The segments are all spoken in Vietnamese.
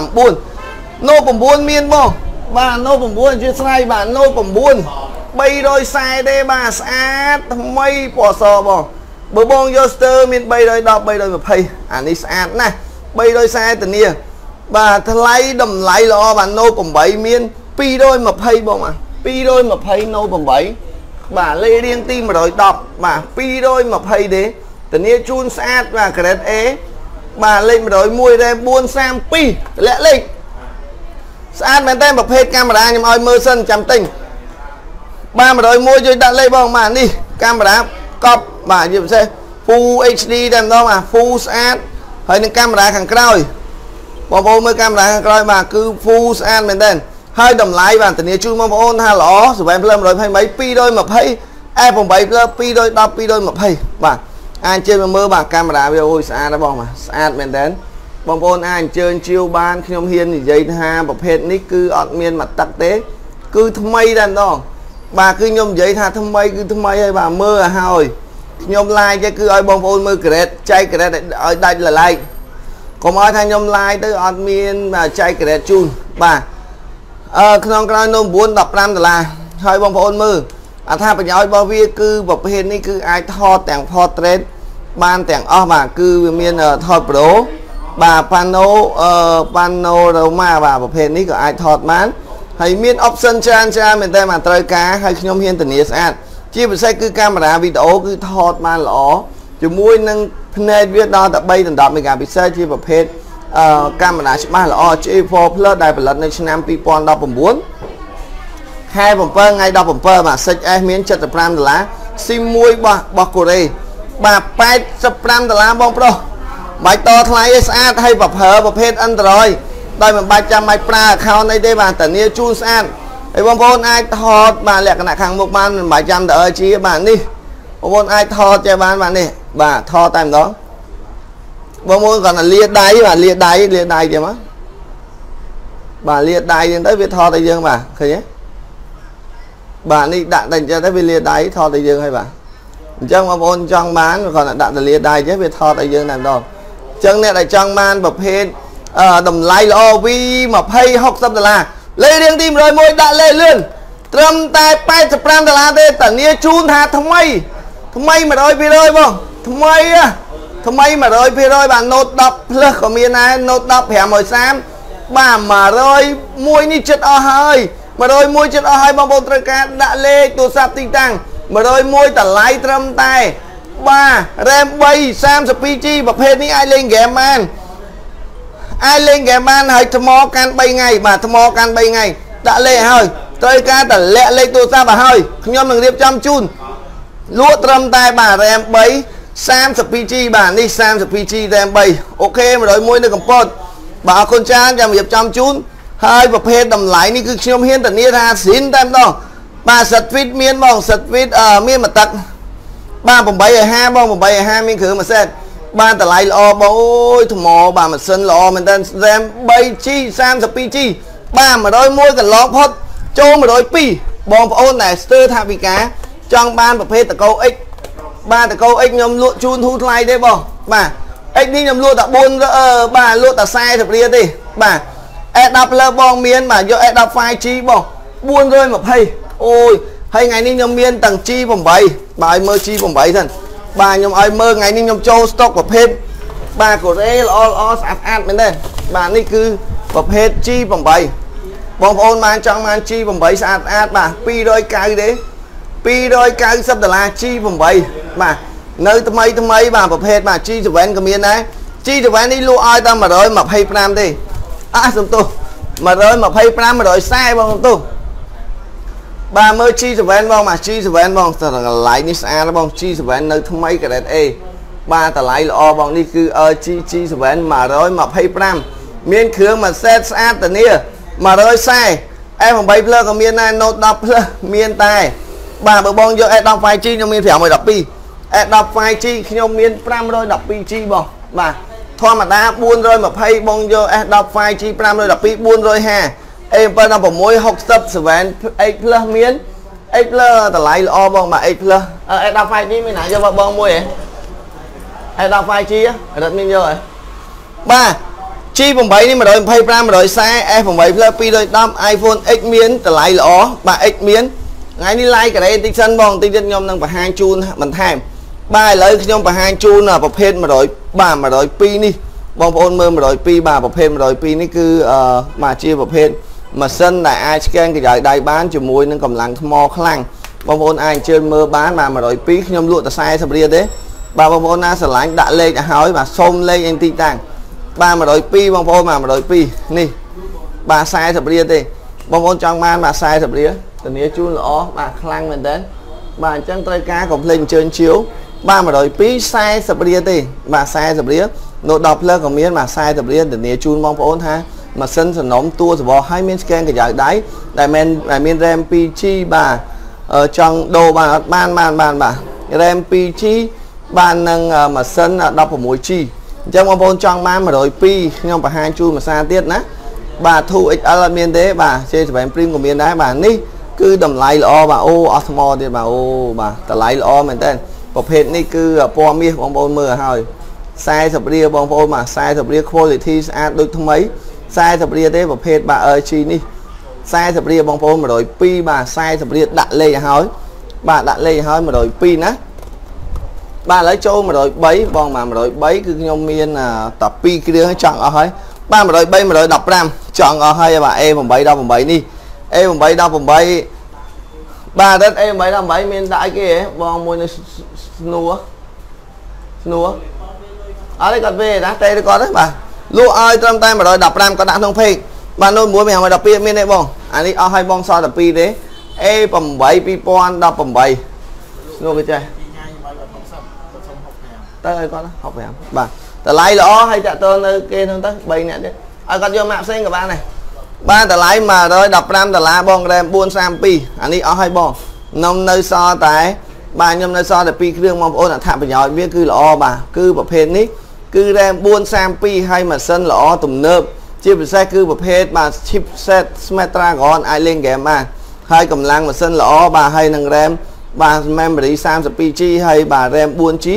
9 nô no 9 miên mô bà nô no 9 chứ sai bà nô no 9 bay đôi sai đê bà sát mây bỏ sò bò bố bông vô sơ miên bay đôi đọc bay đôi mà phây ảnh đi sát nè bay đôi sai tình yêu bà lấy đầm lấy lo bà nô no 7 miên pi đôi mà phây bông à pi đôi mà phây nô no 7 bà lê điên tim mà đòi đọc bà pi đôi mà phây đế tình yêu chun sát và cái ế bà lên mà đòi mùi ra buôn sang pi lẽ lịch sát bên tay mà phê camera nhưng ơi mơ sân chăm tình ba mà đòi mùi cho đặt lên bông mà đi camera cọp bà dùm xe full HD đem đó mà full sát hơi những camera khẳng coi bông vô mới camera khẳng coi mà cứ full sát bên tên hơi đầm lái và tình yêu chun mong ôn ha lõ rồi em lâm rồi hay mấy pi đôi mà phê iPhone 7 pi đôi đọc pi đôi mà phê bà anh chơi mà mơ bà camera video ôi xa đó bông mà xa mẹn đến bông bôn anh chơi chiêu ban khi ông hiên thì dây tha bọc hết nick cư ọt miên mặt tắc tế cứ thâm mây đàn đó bà cứ nhôm giấy tha thâm mây cứ thâm mây hay bà mơ à hồi nhôm like chứ cứ ơi bông bôn mơ kret chay kret ở đây là like còn ơi thay nhôm like tới ọt miên mà chay kret chun bà không có nôm 4 là hơi bông bôn mơ à tha bà nhói bao vi cư bọc hết nick cứ ai tho tàng portrait ban tàng o bà cư miên thôi pro bà pano đâu mà bà bọc hết nick của ai thọt mán hay miên option chan chan mình tên mà trời cá hay nhóm hiên tình yêu sát chia bật xe cứ camera video cứ thọt mà lỏ chứ mũi nâng này viết đó tập bay tần đọc mình gặp bị xe chia bọc hết camera chứ mà lỏ chứ E4 plus đài bật lật nơi chân em pipon đọc bổng 2 ngay đọc bổng pơ mà sách em miễn chất tập ram là sim mũi bọc cổ đây bà pet tập ram là bông pro bài to thay sát hay bọc hở bọc hết Android đây mà 300 máy pra khao này đây bà tần yêu chun sát ấy bông bôn ai thọt bà lẹ cái nạc hàng một bàn 700 đỡ chí bạn đi bông bôn ai thọt cho bạn này bà thọ tầm đó bông bôn còn là liệt đáy và liệt đáy kìa má bà liệt đáy đến tới việc thọ tay dương bà thấy nhé bà đi đạn dành cho tới việc liệt đáy thọ tay dương hay bà chẳng bông bôn trong bán còn là đạn là liệt đáy chứ việc thọ tay dương làm đó chẳng này là trong man bập hết đồng lái lo vi mà pay $60 lấy riêng tim rồi môi đã lê lươn trăm tay pay $100 đây tận nia chun hạt thằng mày mà đôi phi đôi bông thằng mày mà đôi phi đôi bạn nốt đập lơ của miền này nốt đập hẻm hồi xám bà mà đôi môi ni chết o hơi mà đôi môi chết o hơi bông bông trời cá đã lê tôi sạp tinh tăng mà đôi môi tận lái trăm tay ba ram bay sam spg và phê ní ai lên game man hãy thầm mò can 3 ngày bà thầm mò can 3 ngày đã lệ hơi trời ca đã lệ lệ tôi ra bà hơi nhóm mình điệp chăm chun lúa trâm tay bà ram bay sam spg bà đi sam spg ram bay ok mà đôi môi nó cầm con bà con cha chăm điệp chăm chun hơi và phê đầm lái ní cứ nhóm hiên tận nia ra xin tam đó bà sật vít miên bong sật vít miên mà tặc 3.7 bông 7.2 miếng khử mà xem ba tờ lại lo bôi thùng mò bà mà sân lo mình tên xem bay chi sam spi chi ba mà đôi môi cần lo hot cho mà đôi pi bông ôn này sơ thả bị cá trong ban và phê tờ câu x ba tờ câu x nhầm luộc chun thu lại đây bông bà x đi nhầm luộc đã bôn ra bà luộc đã sai thật ria đi bà đọc lơ bông miên mà do đọc phai chi bông buôn rồi mà phê ôi hay ngày ninh nhom miên tầng chi vòng 7 bà ơi mơ chi vòng 7 thần bà nhom ơi mơ ngày ninh nhom châu stock và phép bà của đây là all sát bên đây bà ni cứ và phép chi vòng 7 bóng ôn mà trong man chi vòng 7 sát át bà pi đôi cái đấy pi đôi cái sắp là chi vòng 7 mà nơi tầm mấy bà và phép bà chi chụp anh cầm miên đấy chi chụp anh đi luôn ai ta mà rồi mà phê pram đi á xong tôi mà rồi mà phê pram mà rồi sai bóng tôi bà mơ chi cho vén bông mà chi cho vén bông thật là lái ní xa nó bông chi cho vén nơi thông mấy cái đẹp e ba ta lái lo bông đi cứ chi cho vén mà rồi mà pay pram miên khứa mà xét sát tờ nia mà rồi sai em không bay plơ còn miên này nốt đọc miên tai bà bờ bông vô em đọc phai chi nhưng miên phẻo mới đọc pi em đọc phai chi nhưng miên pram rồi đọc pi chi bông bà thoa mà đá buôn rồi mà pay bông vô em đọc phai chi pram rồi đọc pi buôn rồi ha em phải nằm vào mối học tập sử vẹn X miễn X là lại lo bông mà X em đọc phai chi mình nãy cho vào bông môi em đọc phai chi á đặt mình vô rồi ba G G8 នេះ 125 140 F8 Plus 210 iPhone X មាន តម្លៃ ល្អ បាទ X មាន ថ្ងៃ នេះ like ការ៉េបន្តិចសិនបង បន្តិចទៀតខ្ញុំនឹងបង្ហាញជូនបន្ថែម បាទ ឥឡូវខ្ញុំបង្ហាញជូនប្រភេទ100បាទ102 នេះ បងប្អូនមើល102បាទប្រភេទ102នេះគឺមកជាប្រភេទម៉ាស៊ីនដែលអាចស្កេនកម្ដៅដៃបានជាមួយនឹងកម្លាំងថ្មខ្លាំងបងប្អូនអាចអញ្ជើញមើលបានបាទ102ខ្ញុំលក់តែ40រៀលទេបាទបងប្អូនណាស្រឡាញ់ដាក់លេខឲ្យហើយបាទសូមលេខអីតិចតាំងបាទ102បងប្អូនបាទ102នេះបាទ40រៀលទេបងប្អូនចង់បានបាទ40រៀលធានាជូនល្អបាទខ្លាំងមែនតើបាទអញ្ចឹងត្រូវការកុំភ្លេចអញ្ជើញជាវបាទ102 40រៀលទេបាទ40រៀលនៅដល់ផ្លូវក៏មានបាទ40រៀលធានាជូនបងប្អូនថាម៉ាស៊ីនសំណុំតួសបោះឲ្យមានស្កេនកម្ដៅដៃដែលមាន RAM 2G បាទចង់ដូរបានអត់បាន RAM 2G បាននឹងម៉ាស៊ីន 16G អញ្ចឹងបងប្អូនចង់បាន102ខ្ញុំបង្ហាញជូនមួយសារទៀតណាបាទ 2XL អត់មានទេបាទ J7 Prime ក៏មានដែរបាទនេះគឺតម្លៃល្អបាទអូអស់ថ្មទៀតបាទអូបាទតម្លៃល្អមែនតើប្រភេទនេះគឺពណ៌មាសបងប្អូនមើលឲ្យ40រៀលបងប្អូនបាទ40រៀល quality ស្អាតដូចថ្មី40រៀលទេប្រភេទបាទ RG នេះ40រៀលបងប្អូន102បាទ40រៀលដាក់លេខឲ្យហើយបាទដាក់លេខឲ្យ102ណាបាទឥឡូវចូល103បងបាទ103គឺខ្ញុំមានតែ2គ្រឿងចង់អស់ហើយបាទ103 115ចង់អស់ហើយបាទ A8 18 នេះ A8 18បាទដិត A8 18មានដាក់អីគេហ៎បងមួយនៅស្នួរអត់ទេគាត់ទេណាទេគាត់ទេបាទលក់ឲ្យត្រឹមតែ115ក៏ដាក់ក្នុងពេកបាទនោះមួយ112មានទេបងអានេះអស់ហើយបងសល់តែ2ទេ A8 2018ស្នូគេចេះតើឲ្យគាត់65បាទតម្លៃល្អហើយតាក់ទងនៅគេហ្នឹងទៅ3នាក់ទៀតឲ្យគាត់យកម៉ាកផ្សេងក៏បានដែរបាទតម្លៃ115ដុល្លារបង RAM 432អានេះអស់ហើយបងខ្ញុំនៅសល់តែបាទខ្ញុំនៅសល់តែ2គ្រឿងបងប្អូនអត្ថប្រយោជន៍វាគឺល្អបាទគឺប្រភេទនេះគឺ RAM 432ហើយម៉ាស៊ីនល្អទំនើបជាពិសេសគឺប្រភេទបាទ chipset Snapdragon អាចលេងហ្គេមបានហើយកម្លាំងម៉ាស៊ីនល្អបាទហើយនឹង RAM បាទ memory 32GB ហើយបាទ RAM 4G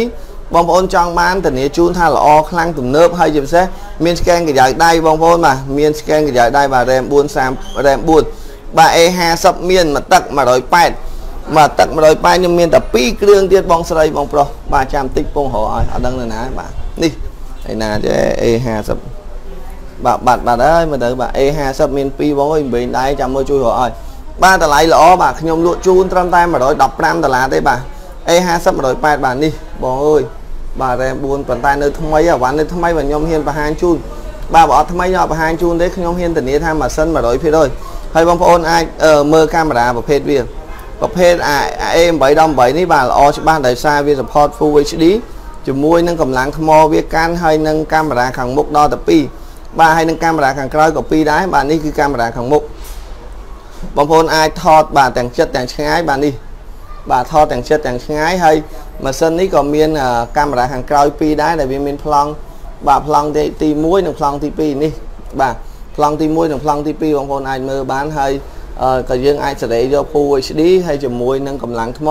បងប្អូនចង់បានធានាជូនថាល្អខ្លាំងទំនើបហើយជាពិសេសមាន scan កម្ដៅដៃបងប្អូនបាទមាន scan កម្ដៅដៃបាទ RAM 43 RAM 4បាទ A50 មានមកទឹក180មកទឹក180ខ្ញុំមានតែ2គ្រឿងទៀតបងស្រីបងប្រុសបាទចាំតិចពងរកឲ្យអត់ដឹងនៅណាបាទនេះឯណាចេះ A50 បាទបាត់ហើយមើលទៅបាទ A50 មាន2បងអើយមិនវិញដែរចាំមើលជួយរកឲ្យបាទតម្លៃល្អបាទខ្ញុំលក់ជូនត្រឹមតែ115ដុល្លារទេបាទ A50 180បាទនេះបងអើយបាទ RAM 4ប៉ុន្តែនៅថ្មីអាវ៉ាន់នៅថ្មីបាទខ្ញុំហ៊ានបង្ហាញជូនបាទបើអត់ថ្មីខ្ញុំអត់បង្ហាញជូនទេខ្ញុំហ៊ានធានាថាម៉ាស៊ីន 100% ហើយបងប្អូនអាចមើលកាមេរ៉ាប្រភេទវាប្រភេទ A818 នេះបាទល្អច្បាស់ដោយសារវា support Full HD ជាមួយនឹងកម្លាំងថ្មវាកាន់ហើយនឹងកាមេរ៉ាខាងមុខដល់ទៅ2បាទហើយនឹងកាមេរ៉ាខាងក្រោយក៏2ដែរបាទនេះគឺកាមេរ៉ាខាងមុខបងប្អូនអាចថតបាទទាំងជិតទាំងឆ្ងាយបាទនេះបាទថតទាំងជិតទាំងឆ្ងាយហើយម៉ាស៊ីននេះក៏មានកាមេរ៉ាខាងក្រោយ2ដែរដែលវាមានប្លង់បាទប្លង់ទី1និងប្លង់ទី2នេះបាទប្លង់ទី1និងប្លង់ទី2បងប្អូនអាចមើលបានហើយក៏យើងអាចសេរីយក Full HD ហើយជាមួយនឹងកម្លាំងថ្ម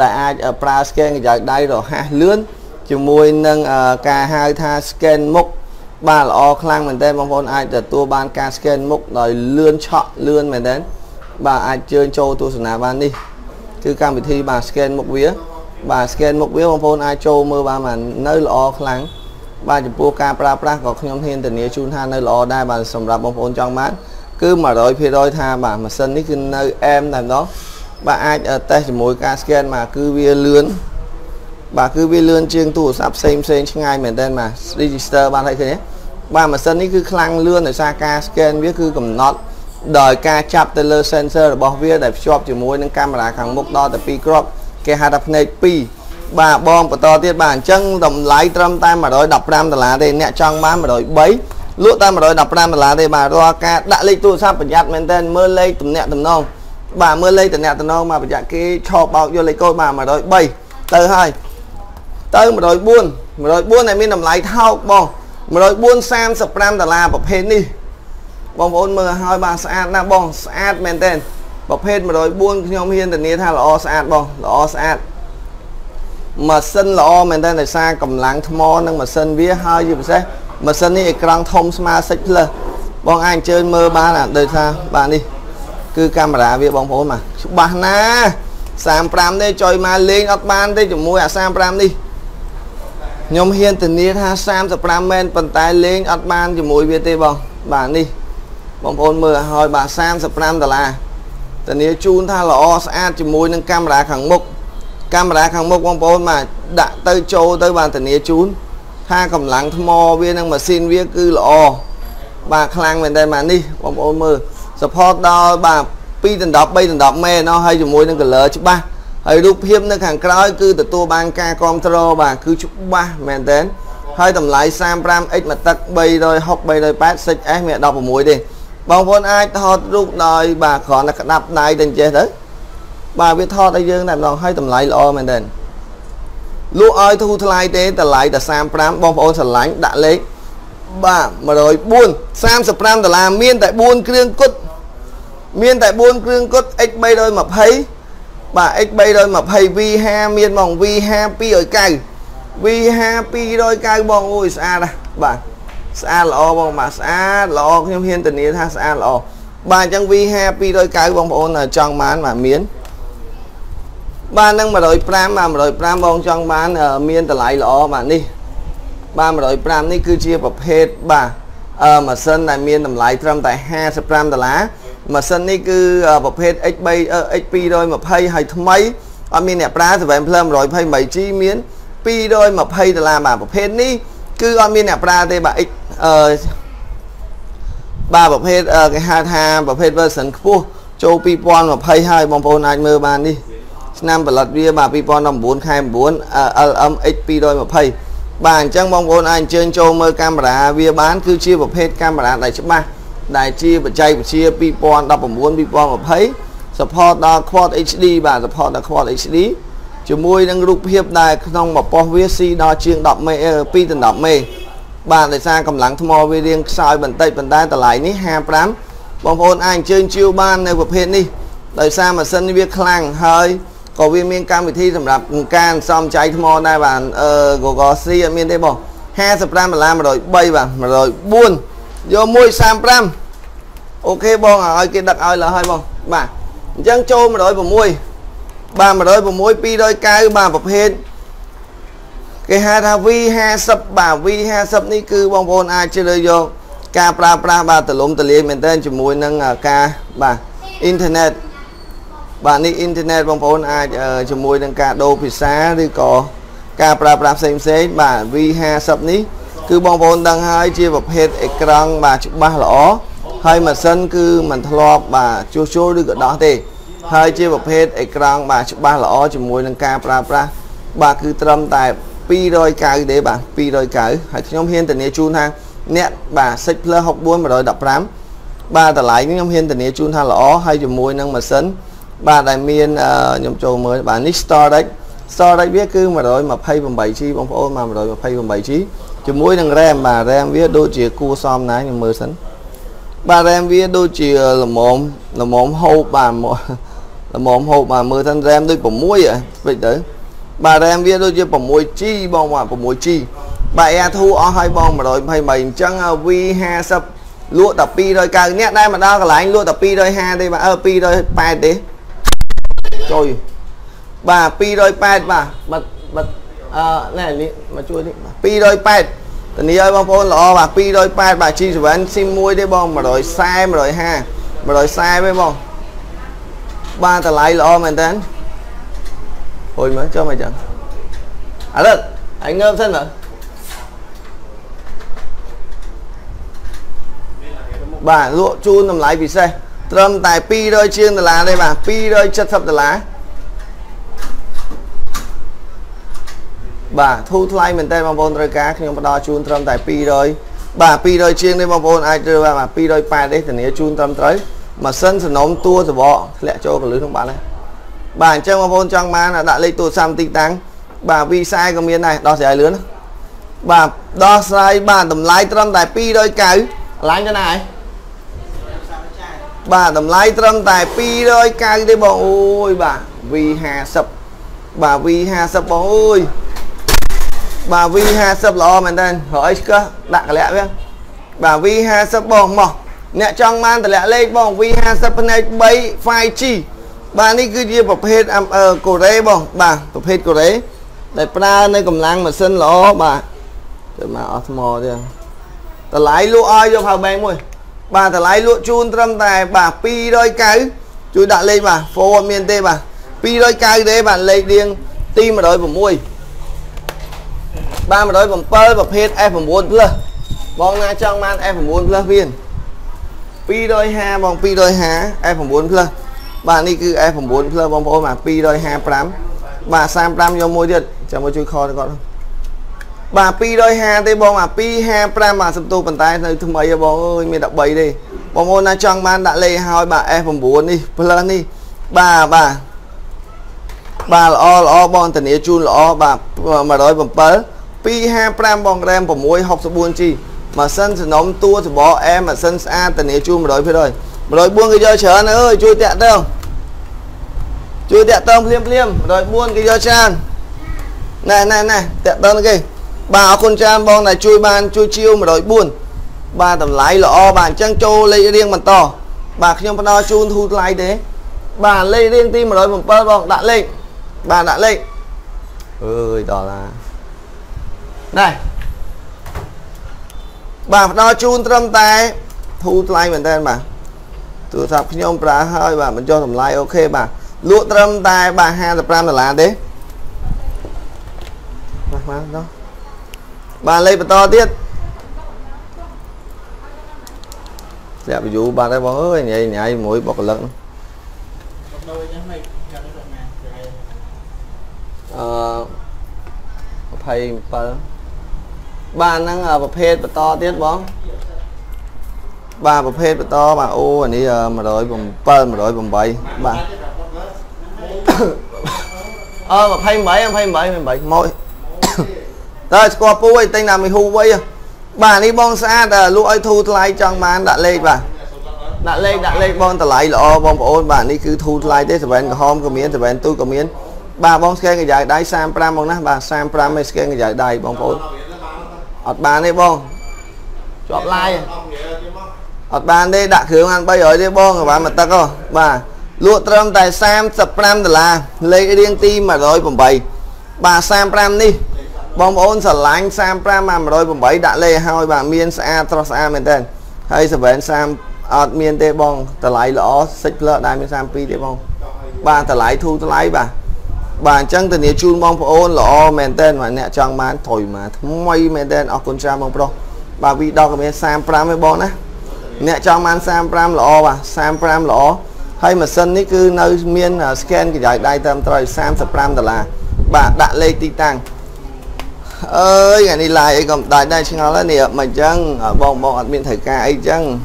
ដែលអាចប្រើ scan កម្ដៅដៃរហ័សលឿនជាមួយនឹងការហៅថា scan មុខបាទល្អខ្លាំងមែនតើបងប្អូនអាចទទួលបានការ scan មុខដោយលឿនឆក់លឿនមែនតើបាទអាចជើញចូលទស្សនាបាននេះគឺកម្មវិធីបាទ scan មុខវាបាទ scan មុខវាបងប្អូនអាចចូលមើលបានបាទនៅល្អខ្លាំងបាទចំពោះការប្រើប្រាស់ក៏ខ្ញុំហ៊ានធានាជូនថានៅល្អដែរបាទសម្រាប់បងប្អូនចង់បានគឺ 100% ថាបាទម៉ាស៊ីននេះគឺនៅអែមតែម្ដងបាទអាចតេស្តជាមួយការ scan មកគឺវាលឿនបាទគឺវាលឿនជាងទូរស័ព្ទផ្សេងឆ្ងាយមែនតើបាទ register បានហើយឃើញទេបាទម៉ាស៊ីននេះគឺខ្លាំងលឿនដោយសារការ scan វាគឺកំណត់ដោយការចាប់ទៅលើ sensor របស់វាដែលភ្ជាប់ជាមួយនឹងកាមេរ៉ាខាងមុខដល់តែ2គ្រាប់គេហៅថាភ្នែក2បាទបងបន្តទៀតបាទអញ្ចឹងតម្លៃត្រឹមតែ115ដុល្លារទេអ្នកចង់បាន103លក់តែ115ដុល្លារទេបាទរាល់ការដាក់លេខទូរស័ព្ទប្រយ័ត្នមែនតើមើលលេខទំនាក់ទំនងបាទមើលលេខទំនាក់ទំនងមកប្រយ័ត្នគេឆោបបោកយកលេខកូដបាទ103ទៅហើយទៅ104តែមានតម្លៃថោកបង104.35 ដុល្លារប្រភេទនេះបងប្អូនមើលឲ្យបាទស្អាតណាស់បងស្អាតមែនតើប្រភេទ104ខ្ញុំហ៊ានធានាថាល្អស្អាតបងល្អស្អាតម៉ាស៊ីនល្អមែនតើដោយសារកម្លាំងថ្មនិងម៉ាស៊ីនវាហើយជាពិសេស mà sân này ekrang thông smart sách là bọn anh chơi mơ ba là đời sao bạn đi cứ camera về bóng phố mà chụp bạn na Sam Pram đây chơi mà lên ớt ban đây chụp mua à Sam Pram đi nhóm hiên tình niên ha Sam Pram men phần tay lên ớt ban chụp mùi VT bóng bạn đi bóng phố mưa hỏi bà Sam Pram là tình niên chun tha lọ xa chụp mùi nâng camera khẳng mục bóng phố mà đã tới châu tới bàn tình niên chun tha cầm lắng thơm mò viên năng mà xin viên cư lọ bà khăn mình đây mà đi bóng phố mưa support đó bà pi tình đọc bây tình đọc mê nó hay dùng môi nâng cửa lỡ chứ ba hãy đúc hiếp nâng hàng khói cư từ tua bang ca control bà cứ chúc ba mẹn đến hơi tầm lái Sam Pram x mà tắc bây rồi học bây rồi bác xích ác mẹ đọc một mũi đi bóng vốn ai thọt lúc đời bà còn là đập này tình chế đấy bà biết thọt đây dương làm lòng hơi tầm lái lo mẹn đến lúc ơi thu thay thế ta lại là Sam Pram bóng vốn sẵn lánh đã lấy bà mà rồi buôn Sam Pram là làm miên tại buôn krương cút miên tại buôn krương cốt x bay đôi mập hay bà x bay đôi mập hay vi ha miên mỏng vi ha pi ở cày vi ha pi đôi cày bong ôi xa đây bà xa lo bong mà xa lo nhưng hiên tình yêu tha xa lo bà chẳng vi ha pi đôi cày bong bộ là trong bán mà miến ba nâng mà đội pram mà đội pram bong trong bán ở miên từ lại lo mà đi ba mà đội pram đi cứ chia bập hết bà mà sân này miên tầm lại trăm tại ha pram từ lá mà sân này cứ bập hết xp đôi mà pay hay thấm mấy miên nẹp ra thì phải em rồi pay mấy chi miến pi đôi mà pay thì là mà bập hết đi cứ miên nẹp ra thì bà x ba bập hết cái hai tha bập hết version cua châu pi pon mà pay hai bóng pon anh mơ bàn đi năm bật lật bia bà pi pon 5424 xp đôi mà pay bàn chẳng bóng pon anh trên châu mơ camera bia bán cứ chia bập hết camera này chứ ba đại chia và chay và chia pipon đọc muốn pipon mà thấy support quad HD và support quad HD chúng môi đang rút hiệp này không mà po VC đo chiên đọc mê pi tình đọc mê bạn để xa cầm lắng thô về riêng soi bàn tay tờ lại ní ha Pram bóng phôn anh chơi chiêu ban này vập hết đi đời xa mà sân việc làng hơi có viên miên cam vị thi sầm đạp can xong cháy thô đây bạn gò si ở miên đây bỏ ha Pram mà làm rồi bay vào mà rồi buôn vô môi Sam Pram ok bông ơi kia đặt ơi là hơi bông bà chẳng trâu mà đôi vào môi bà mà đôi vào môi pi đôi cay bà bập hết cái hai thao vi ha sập bà vi ha sập ní cư bông bông ai chơi đời vô ca pra pra bà từ lũng từ liền mình tên chùm môi nâng ca bà internet bà ní internet bông bông ai chùm môi nâng ca đô phì xá đi có ca pra pra xem bà vi ha sập ní cứ bong bóng đang hai chia bập hết ekrang mà chụp ba lỗ hay mà sân cứ mình thọ bà chua chua được ở đó thì hai chia bập hết ekrang mà chụp ba lỗ chụp môi nâng ca pra pra bà cứ trâm tài pi đôi cái để bà pi đôi cái hãy nhóm hiên tình yêu chun ha nét bà sách lơ học buôn mà đòi đập rám ba tờ lại nhóm hiên tình yêu chun ha lỗ hay chụp môi nâng mà sân ba đại miên nhóm trâu mới bà nick store đấy sau đây biết cứ mà rồi mà pay bằng 7 chi bóng phố mà rồi mà pay bằng 7 chi chùm mũi đằng rem mà rem viết đôi chìa cua xóm nái nhưng mơ sẵn bà rem viết đôi chìa là mồm hộp bà là mồm hộp bà mơ thân rem đôi bóng mũi vậy vậy đấy bà rem viết đôi chìa bóng mũi chi bóng mà bóng mũi chi bà e thu ở hai bóng mà rồi pay bằng chân vi ha sập lụa tập pi đôi càng nét đây mà đó là anh lụa tập pi đôi ha đây mà pi đôi pai thế rồi bà pi đôi pad bà bật này mà chui đi pi đôi pad tình yêu bóng phôn lọ bà pi đôi pad bà chi rồi anh xin mua đấy bông mà rồi sai mà rồi ha mà rồi sai với bông ba tờ lại lọ mình tên hồi mới cho mày chẳng à được anh ngâm thân rồi bà lụa chun nằm lại vì xe trâm tài pi đôi chiên tờ lá đây bà pi đôi chất thập tờ lá bà thu thay mình tên bóng vôn rồi cá nhưng mà đo chun trong tại pi rồi bà pi đôi chiên đi bóng vôn ai đưa bà mà pi đôi pa đấy thì nếu chun tâm tới mà sân thì nóng tua thì bỏ lẹ cho cái lưới không bạn đấy bà trong bóng vôn trong má là đã lấy tua xăm tinh tăng bà vi sai còn miền này đo sẽ lưới nữa bà đo sai bà tầm lái trong tại pi đôi cái lái cho này bà tầm lái trong tại pi đôi cái đi bộ ôi bà vi hà sập bà vi hà sập ôi bà vi ha sập lo mình tên hỏi cơ đặt lẽ biết bà vi ha sập bong mỏ nè trong man từ lẽ lên bong vi ha sập này bay phai chi bà này cứ đi bọc hết cổ đấy bong bà bọc hết cổ đấy để pra nơi cầm lang mà xin lo bà để mà mò chứ từ lái lụa ai cho vào bè mồi bà từ lái lụa chun trăm tài bà pi đôi cái chú đặt lên bà phố miền tây bà pi đôi cái đấy bà lấy riêng tim mà đôi bụng mui ba mà đôi bụng pơ bọc hết em bụng buồn lơ bong na trong man em bụng buồn lơ viên pi đôi ha bong pi đôi há em bụng buồn lơ bà này cứ em bụng buồn lơ bong bố mà pi đôi ha pram bà sam pram vô môi điện cho môi chui kho cho con bà pi đôi ha tây bong mà pi ha pram mà sập tu bàn tay nơi thứ mấy bong ơi mình đọc bấy đi bong ôn na trong man đã lê hỏi bà em bụng buồn đi lơ đi bà lo bong tình yêu chun lo bà mà đôi bụng pơ pi ha pram bong ram bổ môi học số buồn chi mà sân thì nóng tua thì bỏ em mà sân xa tình yêu chun mà đôi phải rồi mà đôi buông cái do chờ anh ơi chui tẹt đâu chui tẹt tông liêm liêm rồi buông cái do chan này này này tẹt tông cái bà con chan bong này chui ban chui chiêu mà đôi buồn bà tầm lái lọ bàn trăng trâu lấy riêng bàn to bà khi ông nó chun thu lái thế bà lấy riêng tim mà đôi bụng pơ bong đã lên bà đã lên ơi đó là này bà đo chun trăm tay thu lại mình tên mà tụ tập khi ông bà hơi bà mình cho thầm lại ok bà lụa trăm tay bà hai tập ram là thế đó bà lấy bà to tiết đẹp dụ bà đây bỏ ơi nhảy nhảy mũi bọc lẫn thầy bà năng ở bậc hết to tiết bóng bà bậc hết to bà ô anh đi mà đổi vùng pơ mà đổi vùng bảy bà mà em 27 mỗi rồi qua puôi tên là mình hù quay bà đi bong xa là lũ ai thu lại trong màn đã lên bà đã lên bong ta lại lọ bong ôn bà đi cứ thu lại thế thì bạn hôm có miếng thì bạn tôi có miếng bà bong xe người dài đáy sam pram bong nè bà sam pram mấy xe người dài đáy bong phối ọt bàn đây bong chọp lai ọt bàn đây đã khứa ăn bây giờ đây bong bà mà ta có bà lụa trâm tài sam sập pram là lấy riêng tim mà rồi bồng bày bà sam pram đi bong ôn sờ lánh sam pram mà rồi bồng bày đã lê hai bà miên xa tro xa mình tên hay sờ bén sam ọt miên tê bong ta lại lõ xích lợ đai miên sam pi tê bong bà ta lại thu ta lại bà bạn chẳng tình yêu chung mong phụ ôn lọ mền tên mà nè trong màn thổi mà mây mền tên ở con trai mong pro bà vì đo cái sam pram với bon á nè trong màn sam pram lọ bà sam pram lọ hay mà sân ní cứ nơi miên scan cái giải đai tâm rồi sam pram là bà đã lê tí tăng ơi ngày đi lại ấy còn tại đây xin nói là nè mà chẳng ở bọn admin thầy ca ấy chẳng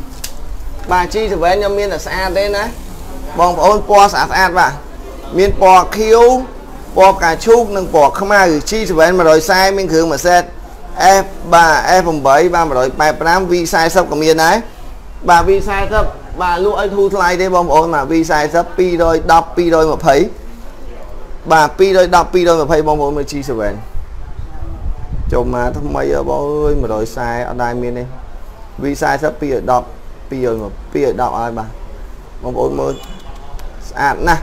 bà chi thì với nhau miên là xa thế nè bọn phụ ôn po xa xa bà miên po khiếu bò cà chúc nâng bò không ai chi thì vậy mà rồi sai mình thường mà xét f bà f phòng bảy ba mà rồi bài pram vi sai sắp của miền đấy bà vi sai sắp bà lũ ấy thu lại đây bom ôn mà vi sai sắp pi đôi đọc pi đôi mà thấy bà pi đôi đọc pi đôi mà thấy bom ôn mà chi thì vậy chồng mà thằng mày ở bò ơi mà rồi sai ở đây miền đây vi sai sắp pi đọc ai bà bom ôn mơ ăn nè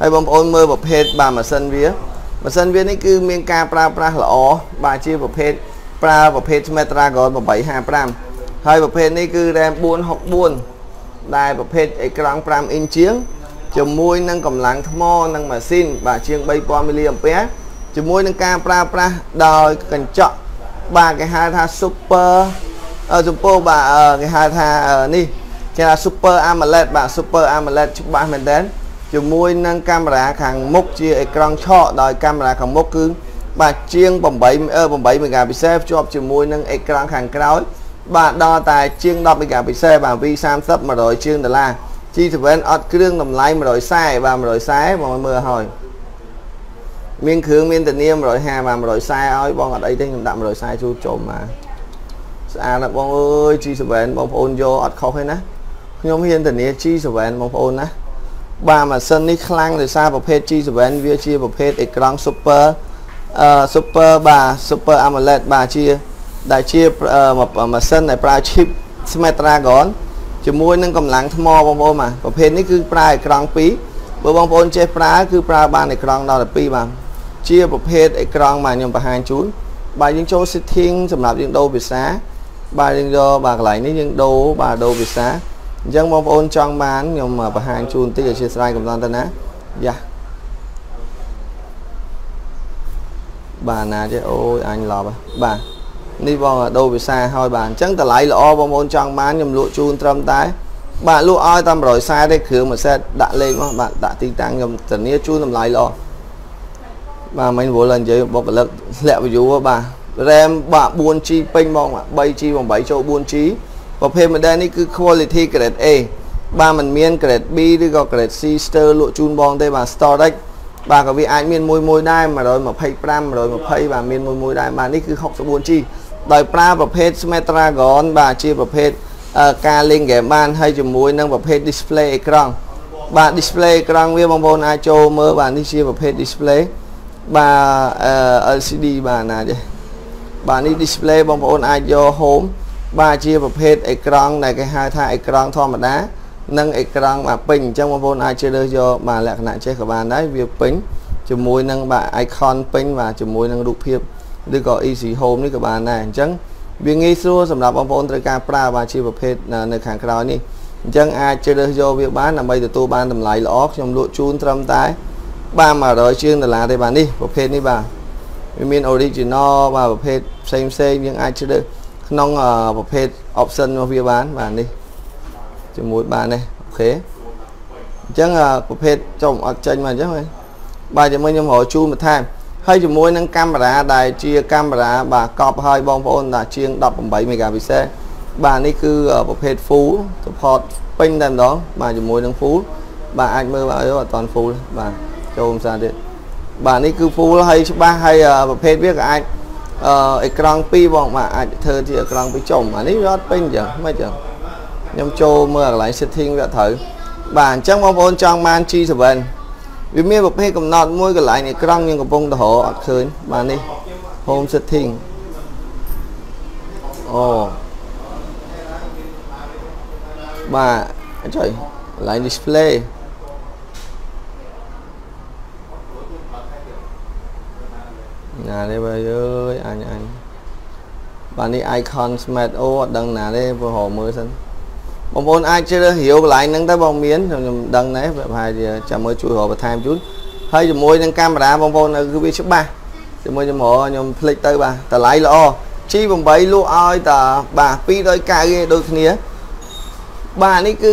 hay bông ôn mơ bọc hết bà mà sân vía này cứ miên ca pra là ó bà chia bọc hết pra bọc hết metra gọi bọc 7 2 pram hay bọc hết này cứ đem buôn học buôn đài bọc hết ấy căng pram in chiếng chùm môi nâng cầm láng thmo nâng mà xin bà chiêng bay qua million pé chùm môi nâng ca pra đòi cần chọn bà cái hai tha super super bà cái hai tha ni cái là super AMOLED bà super AMOLED chúc bà mình đến chùm môi nâng camera khẳng mốc chia ekran cho đòi camera khẳng mốc cứng bà chiêng bồng 7 megapixel cho chùm môi nâng ekran khẳng cáo bà đo tài chiêng 10 megapixel bà vi sam sắp mà rồi chiêng là chi thì bên ọt cương nằm lái mà rồi sai bà mà rồi sai mà mưa hồi miên khương miên tình yêu mà rồi hà bà mà rồi sai ơi bong ở đây thì đậm rồi sai chú trộm mà xa là bong ơi chi thì bên bong ôn vô ọt khóc hết á nhóm hiên tình yêu chi thì bên bong ôn á bà mà sân đi khăn rồi sao bọc hết chi rồi bên vía chia bọc hết ekran super Super 3 Super AMOLED 3 chia đại chia mà sân này pra chip Snapdragon ជាមួយ នឹង កម្លាំង ថ្ម បង ប្អូន បាទ ប្រភេទ នេះ គឺ ប្រើ អេក្រង់ 2 បើ បង ប្អូន ចេះ ប្រើ គឺ ប្រើ បាន អេក្រង់ ដល់ 12 បាទ ជា ប្រភេទ អេក្រង់ បាទ ខ្ញុំ បង្ហាញ ជូន បាទ យើង ចូល setting សម្រាប់ យើង ដូរ ភាសា បាទ យើង យក បាទ កន្លែង នេះ យើង ដូរ បាទ ដូរ ភាសា អញ្ចឹង បង ប្អូន ចង់ បាន ខ្ញុំ បង្ហាញ ជូន តិច អធិស្ឋាន កំសាន្ត ទៅ ណា យ៉ា បាទ ណា ទេ អូយ អញ ឡប់ បាទនេះ បង ដូរ ភាសា ហើយ បាទ អញ្ចឹង តម្លៃ ល្អ បង ប្អូន ចង់ បាន ខ្ញុំ លក់ ជូន ត្រឹម តែ បាទ លក់ ឲ្យ តាម 140 ទេ គ្រឿង មួយ សេត ដាក់ លេខ មក បាទ ដាក់ ទី តាំង ខ្ញុំ ធានា ជូន តម្លៃ ល្អ បាទ មិញ វល់ តែ និយាយ បុគ្គលិក លាក់ view បាទ RAM បាទ 4G ពេញ បង 3G 8 ចូល 4G ប្រភេទ model នេះ គឺ quality grade A បាទ មិន មាន grade B ឬ ក៏ grade C stir លក់ ជូន បង ទេ បាទ storage បាទ ក៏ វា អាច មាន មួយ ដែរ 125 120 បាទ មាន មួយ ដែរ បាទ នេះ គឺ 64G ដោយប្រើប្រភេទ Snapdragon បាទជាប្រភេទការលេងហ្គេមបានហើយជាមួយនឹងប្រភេទ display អេក្រង់បាទ display អេក្រង់វាបងប្អូនអាចចូលមើលបាទនេះជាប្រភេទ display បាទ LCD បាទណាចេះបាទនេះ display បងប្អូនអាចយក home បាទជាប្រភេទអេក្រង់ដែលគេហៅថាអេក្រង់ធម្មតានិងអេក្រង់បាទពេញអញ្ចឹងបងប្អូនអាចជ្រើសរើសយកបាទលក្ខណៈចេះក៏បានដែរវាពេញជាមួយនឹងបាទ icon ពេញបាទជាមួយនឹងរូបភាពឬក៏ easy home នេះក៏បានដែរអញ្ចឹងវាងាយស្រួលសម្រាប់បងប្អូនត្រូវការប្រើបាទជាប្រភេទនៅខាងក្រោយនេះអញ្ចឹងអាចជ្រើសយកវាបានដើម្បីទទួលបានតម្លៃល្អខ្ញុំលក់ជូនត្រឹមតែបាទ$100ទេបាទនេះប្រភេទនេះបាទវាមាន original បាទប្រភេទផ្សេងៗយើងអាចជ្រើសក្នុងប្រភេទ option របស់វាបានបាទនេះជាមួយបាទនេះអូខេអញ្ចឹងប្រភេទចុំអត់ចេញមកអញ្ចឹងបាទជាមួយខ្ញុំរកជូនបន្ថែមហើយជាមួយនឹងកាមេរ៉ាដែលជាកាមេរ៉ាបាទកប់ហើយបងប្អូនតាជាង18 megapixel បាទនេះគឺប្រភេទ full support ពេញតែម្ដងបាទជាមួយនឹង full បាទអាចមើលបាទអត់តាន់ full បាទចូលមិនសាទៀតបាទនេះគឺ full ហើយច្បាស់ហើយប្រភេទវាក៏អាចអេក្រង់2បងបាទអាចធ្វើជាអេក្រង់2ចុំអានេះវាអត់ពេញអញ្ចឹងមិនអញ្ចឹងខ្ញុំចូលមើលកន្លែង setting វាត្រូវបាទអញ្ចឹងបងប្អូនចង់បាន G7វាមានប្រភេទកំណត់មួយកន្លែងអេក្រង់យើងកំពុងតរអត់ឃើញបាទនេះ home setting អូបាទអញ្ចឹងកន្លែង display ណានេះបើអើយអញបាទនេះ icon smart អូអត់ដឹងណាទេព្រោះរកមើលសិនបងប្អូនអាចជ្រើសរាវកន្លែងហ្នឹងទៅបងមានខ្ញុំដឹងដែរប្រហែលជាចាំមើលជួយរកបន្ថែមជូនហើយជាមួយនឹងកាមេរ៉ាបងប្អូនគឺវាច្បាស់ជាមួយខ្ញុំរកខ្ញុំផ្លិចទៅបាទតម្លៃល្អ G8 លក់ឲ្យតាបាទ290ឯងដូចគ្នាបាទនេះគឺ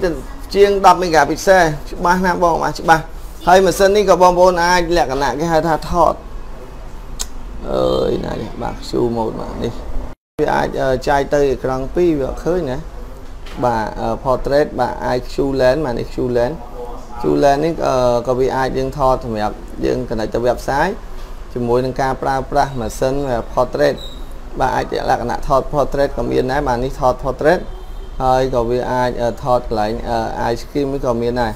3ជាង10 megapixel ច្បាស់ណាស់បងបាទច្បាស់ហើយម៉ាស៊ីននេះក៏បងប្អូនអាចលក្ខណៈគេហៅថាថតអើយណានេះបាទ show mode បាទនេះវាអាចចាយទៅអេក្រង់2វាអត់ឃើញណាបាទ portrait បាទ IQ lens បាទនេះ Q lens Q lens នេះក៏វាអាចយើងថតសម្រាប់យើង connect ទៅ website ជាមួយនឹងការប្រើប្រាស់ម៉ាស៊ីន portrait បាទអាចលក្ខណៈថត portrait ក៏មានដែរបាទនេះថត portrait ហើយក៏វាអាចថតកន្លែង ice cream នេះក៏មានដែរ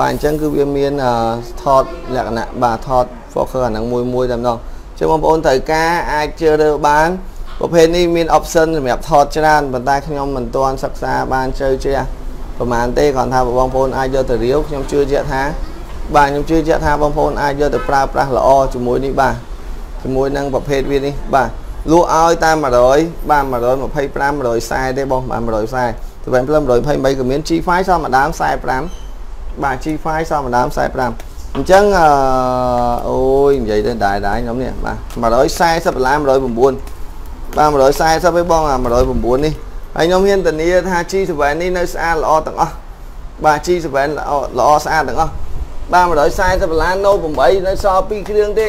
បាទអញ្ចឹងគឺវាមានថតលក្ខណៈបាទថត focus អាហ្នឹងមួយតែម្ដងអញ្ចឹងបងប្អូនត្រូវការអាចជ្រើសរើសបានប្រភេទនេះមាន option សម្រាប់ថតច្រើនប៉ុន្តែខ្ញុំមិនទាន់សិក្សាបានជ្រៅជ្រះប្រហែលទេគ្រាន់ថាបងប្អូនអាចយកទៅរាវខ្ញុំជឿជាក់ថាបាទខ្ញុំជឿជាក់ថាបងប្អូនអាចយកទៅប្រើប្រាស់ល្អជាមួយនេះបាទជាមួយនឹងប្រភេទវានេះបាទលក់ឲ្យតែ100បាទ125 140ទេបងបាទ140ទៅវិញផ្លឹម123ក៏មាន G5 សមម្ដង45បាទ G5 សមម្ដង45អញ្ចឹងអូយនិយាយទៅដែរខ្ញុំនេះបាទ$140 109បាទ140ឯបង109នេះហើយខ្ញុំហ៊ានធានាថា G7 នេះនៅស្អាតល្អទាំងអស់បាទ G7 ល្អស្អាតទាំងអស់បាទ$140 no 8នៅសល់2គ្រឿងទេ